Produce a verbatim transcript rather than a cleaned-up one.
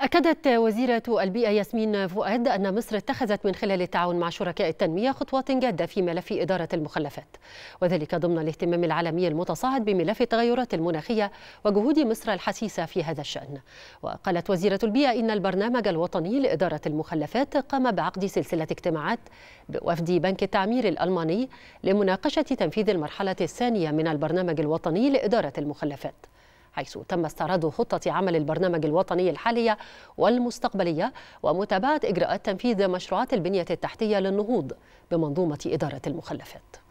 أكدت وزيرة البيئة ياسمين فؤاد أن مصر اتخذت من خلال التعاون مع شركاء التنمية خطوات جادة في ملف إدارة المخلفات، وذلك ضمن الاهتمام العالمي المتصاعد بملف التغيرات المناخية وجهود مصر الحثيثة في هذا الشأن. وقالت وزيرة البيئة إن البرنامج الوطني لإدارة المخلفات قام بعقد سلسلة اجتماعات بوفد بنك التعمير الألماني لمناقشة تنفيذ المرحلة الثانية من البرنامج الوطني لإدارة المخلفات، حيث تم استعراض خطة عمل البرنامج الوطني الحالية والمستقبلية ومتابعة إجراءات تنفيذ مشروعات البنية التحتية للنهوض بمنظومة إدارة المخلفات.